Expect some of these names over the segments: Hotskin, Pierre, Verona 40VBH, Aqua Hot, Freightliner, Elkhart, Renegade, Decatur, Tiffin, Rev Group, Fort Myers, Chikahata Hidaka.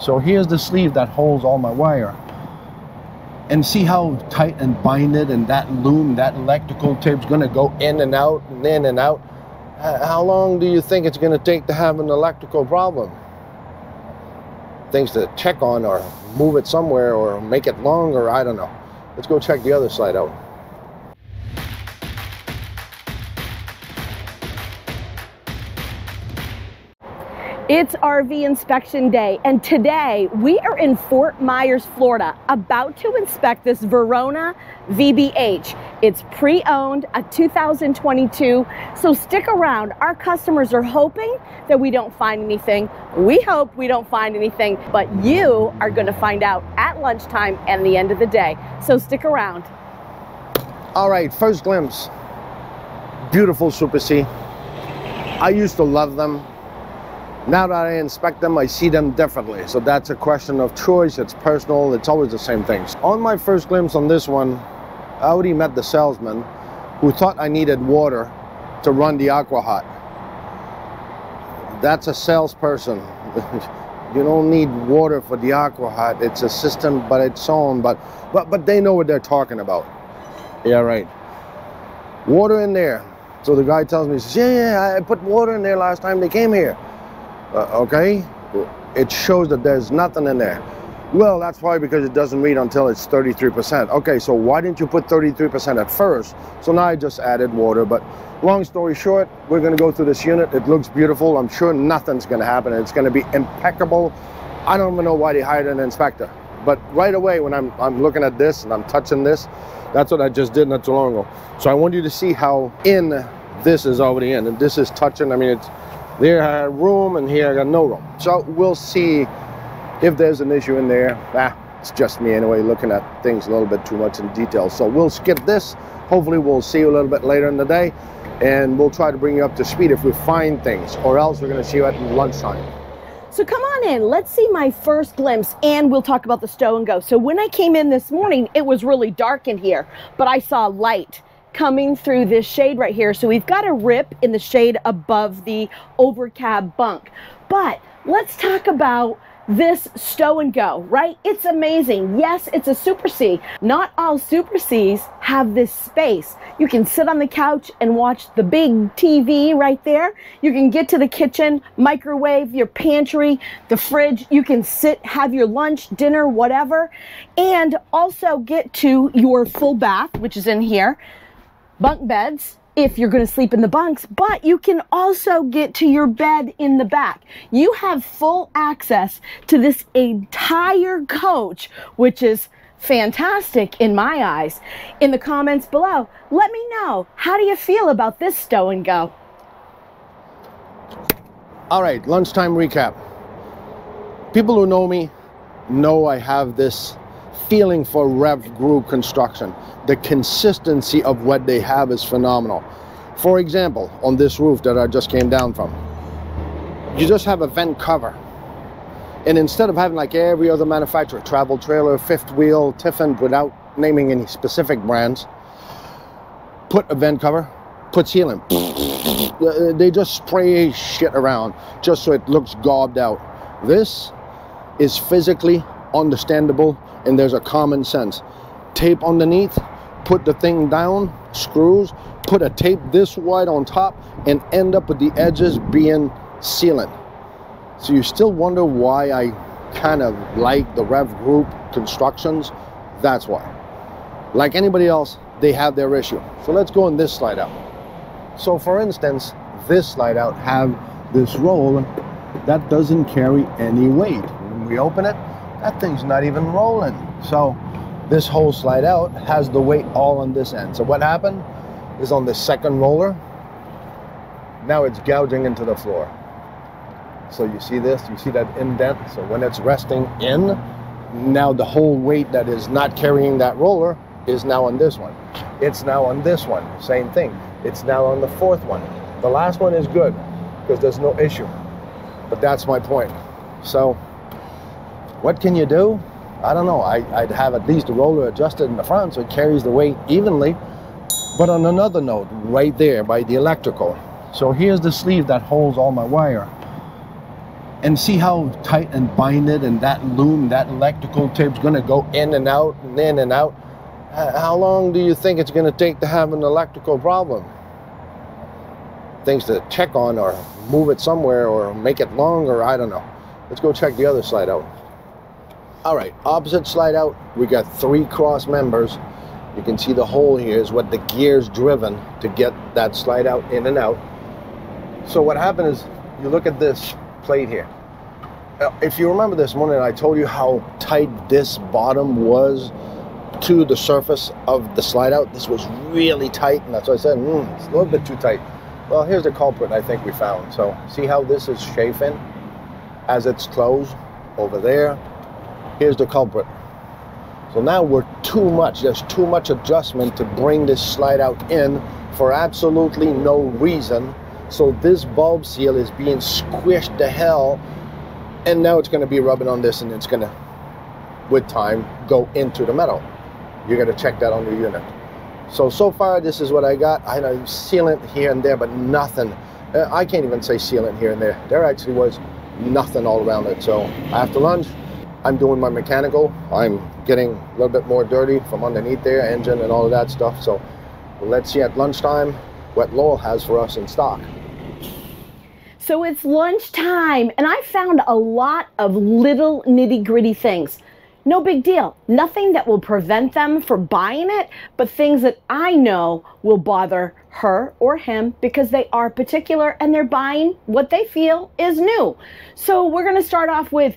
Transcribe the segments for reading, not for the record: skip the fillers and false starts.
So here's the sleeve that holds all my wire, and see how tight and binded, and that loom, that electrical tape's gonna go in and out and in and out. How long do you think it's gonna take to have an electrical problem? Things to check on or move it somewhere or make it longer, I don't know. Let's go check the other side out. It's RV inspection day, and today we are in Fort Myers, Florida, about to inspect this Verona VBH. It's pre-owned, a 2022, so stick around. Our customers are hoping that we don't find anything. We hope we don't find anything, but you are going to find out at lunchtime and the end of the day, so stick around. All right, first glimpse, beautiful Super C. I used to love them. Now that I inspect them, I see them differently. So that's a question of choice, it's personal, it's always the same things. On my first glimpse on this one, I already met the salesman who thought I needed water to run the Aqua Hot. That's a salesperson. You don't need water for the Aqua Hot. It's a system by its own, but they know what they're talking about. Yeah, right. Water in there. So the guy tells me, yeah, I put water in there last time they came here. Okay, it shows that there's nothing in there. Well, that's why, because it doesn't read until it's 33%. Okay, so why didn't you put 33% at first? So now I just added water, but long story short, we're gonna go through this unit. It looks beautiful. I'm sure nothing's gonna happen. It's gonna be impeccable. I don't even know why they hired an inspector, but right away when I'm looking at this and I'm touching this, that's what I just did not too long ago. So I want you to see how in this is already in, and this is touching. I mean, it's there I had room, and here I got no room. So we'll see if there's an issue in there. It's just me anyway, looking at things a little bit too much in detail. So we'll skip this. Hopefully we'll see you a little bit later in the day, and we'll try to bring you up to speed if we find things, or else we're gonna see you at lunchtime. So come on in, let's see my first glimpse, and we'll talk about the stow and go. So when I came in this morning, it was really dark in here, but I saw light coming through this shade right here. So we've got a rip in the shade above the overcab bunk. But let's talk about this stow and go, right? It's amazing. Yes, it's a Super C. Not all Super Cs have this space. You can sit on the couch and watch the big TV right there. You can get to the kitchen, microwave, your pantry, the fridge. You can sit, have your lunch, dinner, whatever, and also get to your full bath, which is in here. Bunk beds if you're going to sleep in the bunks, but you can also get to your bed in the back. You have full access to this entire coach, which is fantastic in my eyes. In the comments below, let me know, how do you feel about this stow and go? All right, lunchtime recap. People who know me know I have this feeling for Rev Group construction. The consistency of what they have is phenomenal. For example, on this roof that I just came down from, you just have a vent cover, and instead of having like every other manufacturer, travel trailer, fifth wheel, Tiffin, without naming any specific brands, put a vent cover, put ceiling. They just spray shit around just so it looks gobbed out. This is physically understandable, and there's a common sense. Tape underneath, put the thing down, screws, put a tape this wide on top, and end up with the edges being sealant. So you still wonder why I kind of like the Rev Group constructions. That's why. Like anybody else, they have their issue. So let's go on this slide out. So for instance, this slide out have this roll that doesn't carry any weight. When we open it, that thing's not even rolling. So this whole slide out has the weight all on this end. So what happened is on the second roller, now it's gouging into the floor. So you see this, you see that indent. So when it's resting in, now the whole weight that is not carrying that roller is now on this one. It's now on this one, same thing. It's now on the fourth one. The last one is good because there's no issue, but that's my point. So what can you do? I don't know. I'd have at least the roller adjusted in the front so it carries the weight evenly. But on another note, right there by the electrical. So here's the sleeve that holds all my wire. and see how tight and binded and that loom, that electrical tape's gonna go in and out and in and out. How long do you think it's gonna take to have an electrical problem? Things to check on or move it somewhere or make it longer, I don't know. Let's go check the other slide out. All right, opposite slide out, we got three cross members. You can see the hole here is what the gear's driven to get that slide out in and out. So what happened is, you look at this plate here. If you remember this morning, I told you how tight this bottom was to the surface of the slide out. This was really tight, and that's why I said, it's a little bit too tight. Well, here's the culprit I think we found. So see how this is chafing as it's closed over there? Here's the culprit. So now we're too much, there's too much adjustment to bring this slide out in for absolutely no reason. So this bulb seal is being squished to hell, and now it's gonna be rubbing on this, and it's gonna, with time, go into the metal. You're gonna check that on your unit. So far, this is what I got. I know sealant here and there, but nothing. I can't even say sealant here and there. There actually was nothing all around it. So after lunch, I'm doing my mechanical. I'm getting a little bit more dirty from underneath there, engine and all of that stuff. So let's see at lunchtime what Lowell has for us in stock. So it's lunchtime, and I found a lot of little nitty-gritty things. No big deal, nothing that will prevent them from buying it, but things that I know will bother her or him because they are particular and they're buying what they feel is new. So we're gonna start off with,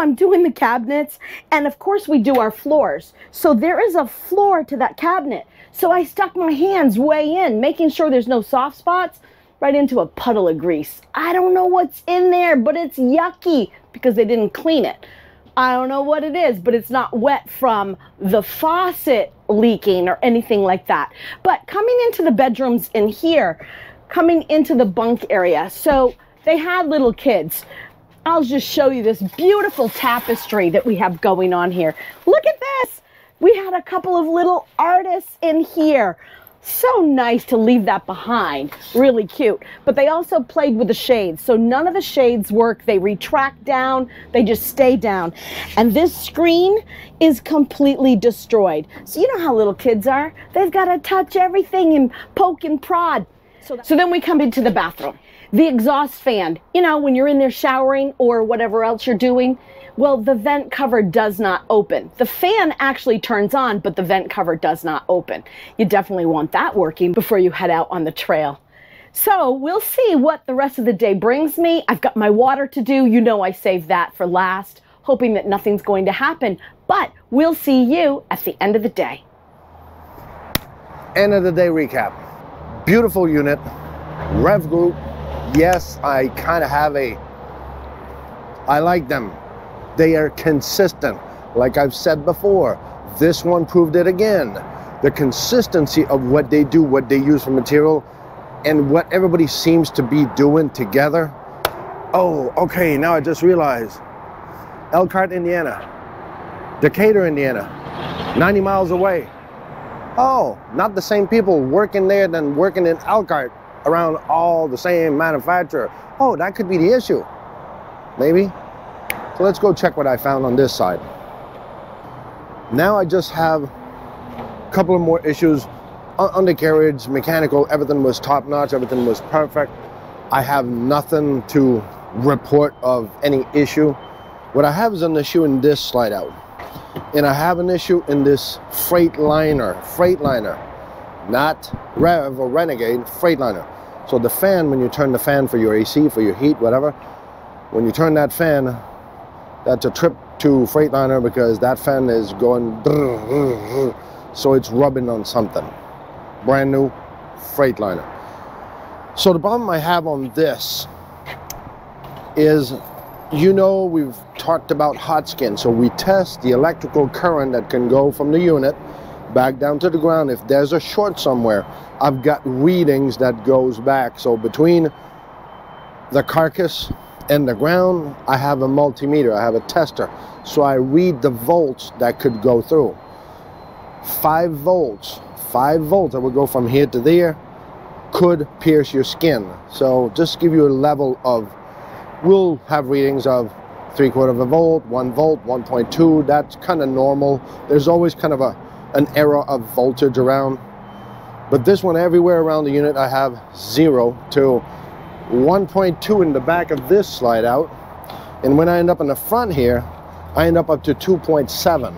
I'm doing the cabinets, and of course we do our floors. So there is a floor to that cabinet. So I stuck my hands way in, making sure there's no soft spots, right into a puddle of grease. I don't know what's in there, but it's yucky because they didn't clean it. I don't know what it is, but it's not wet from the faucet leaking or anything like that. But coming into the bedrooms in here, coming into the bunk area, so they had little kids. I'll just show you this beautiful tapestry that we have going on here. Look at this. We had a couple of little artists in here. So nice to leave that behind, really cute. But they also played with the shades, so none of the shades work. They retract down, they just stay down. And this screen is completely destroyed. So you know how little kids are. They've got to touch everything and poke and prod. So then we come into the bathroom. The exhaust fan, when you're in there showering or whatever else you're doing, well, the vent cover does not open. The fan actually turns on, but the vent cover does not open. You definitely want that working before you head out on the trail. So we'll see what the rest of the day brings me. I've got my water to do. I saved that for last, hoping that nothing's going to happen, but we'll see you at the end of the day. End of the day recap. Beautiful unit, Rev Group. Yes, I kind of have I like them. They are consistent. Like I've said before, this one proved it again. The consistency of what they do, what they use for material, and what everybody seems to be doing together. Oh, okay, now I just realized. Elkhart, Indiana. Decatur, Indiana. 90 miles away. Oh, not the same people working there than working in Elkhart around all the same manufacturer. Oh, that could be the issue. Maybe. So let's go check what I found on this side. Now I just have a couple of more issues. Undercarriage, mechanical, everything was top-notch, everything was perfect. I have nothing to report of any issue. What I have is an issue in this slide out. And I have an issue in this Freightliner, not Rev or Renegade, Freightliner. So the fan, when you turn the fan for your AC, for your heat, whatever, when you turn that fan, that's a trip to Freightliner because that fan is going, so it's rubbing on something. Brand new Freightliner. So the problem I have on this is, we've talked about Hotskin, so we test the electrical current that can go from the unit back down to the ground. If there's a short somewhere, I've got readings that goes back. So between the carcass and the ground, I have a multimeter, I have a tester. So I read the volts that could go through. 5 volts that would go from here to there could pierce your skin. So just to give you a level of will have readings of 3/4 of a volt, 1 volt, 1.2. That's kind of normal. There's always kind of an error of voltage around. But this one, everywhere around the unit, I have 0 to 1.2 in the back of this slide out. And when I end up in the front here, I end up to 2.7.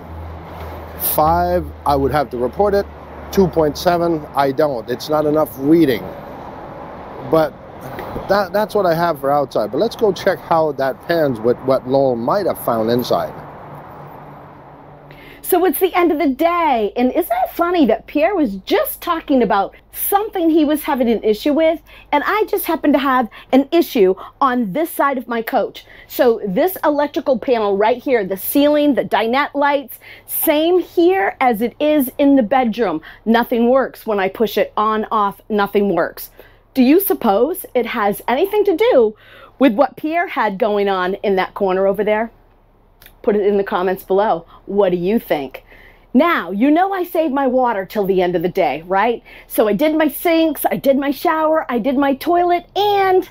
5, I would have to report it. 2.7, I don't. It's not enough reading. But that's what I have for outside. But let's go check how that pans with what Lowell might have found inside. So it's the end of the day, and isn't it funny that Pierre was just talking about something he was having an issue with, and I just happen to have an issue on this side of my coach. So this electrical panel right here, the ceiling, the dinette lights, same here as it is in the bedroom. Nothing works when I push it on, off, nothing works. Do you suppose it has anything to do with what Pierre had going on in that corner over there? Put it in the comments below. What do you think? Now, you know I saved my water till the end of the day, right? So I did my sinks, I did my shower, I did my toilet, and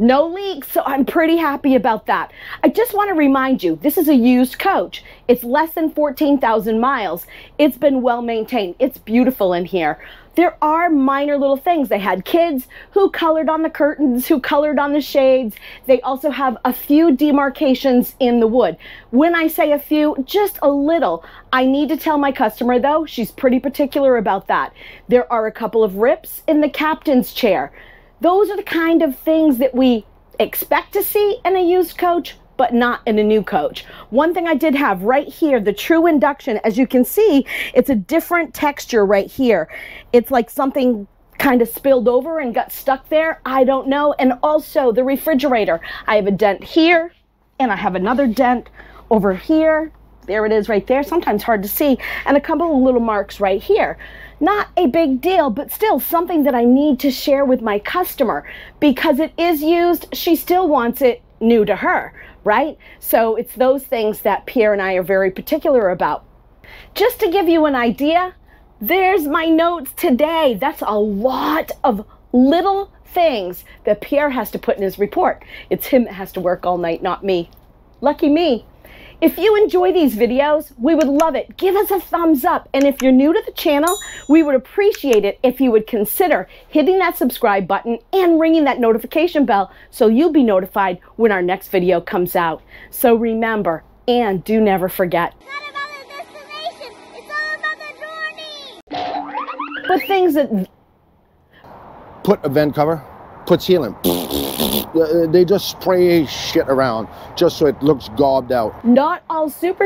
no leaks, so I'm pretty happy about that. I just want to remind you, this is a used coach. It's less than 14,000 miles. It's been well maintained. It's beautiful in here. There are minor little things. They had kids who colored on the curtains, who colored on the shades. They also have a few demarcations in the wood. When I say a few, just a little. I need to tell my customer though, she's pretty particular about that. There are a couple of rips in the captain's chair. Those are the kind of things that we expect to see in a used coach, but not in a new coach. One thing I did have right here, the true induction, as you can see, it's a different texture right here. It's like something kind of spilled over and got stuck there. I don't know. And also the refrigerator. I have a dent here, and I have another dent over here. There it is right there, sometimes hard to see, and a couple of little marks right here. Not a big deal, but still something that I need to share with my customer because it is used, she still wants it new to her, right? So it's those things that Pierre and I are very particular about. Just to give you an idea, there's my notes today. That's a lot of little things that Pierre has to put in his report. It's him that has to work all night, not me. Lucky me. If you enjoy these videos, we would love it. Give us a thumbs up. And if you're new to the channel, we would appreciate it if you would consider hitting that subscribe button and ringing that notification bell so you'll be notified when our next video comes out. So remember, and do never forget. It's not about the destination, it's all about the journey. But things that... Put a vent cover, put ceiling. They just spray shit around just so it looks gobbed out. Not all super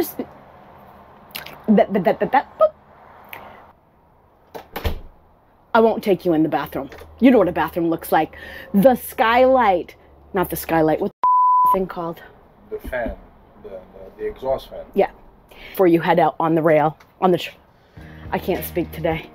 I won't take you in the bathroom. You know what a bathroom looks like. The skylight. Not the skylight. What's the thing called? The fan. The exhaust fan. Yeah. Before you head out on the rail. I can't speak today.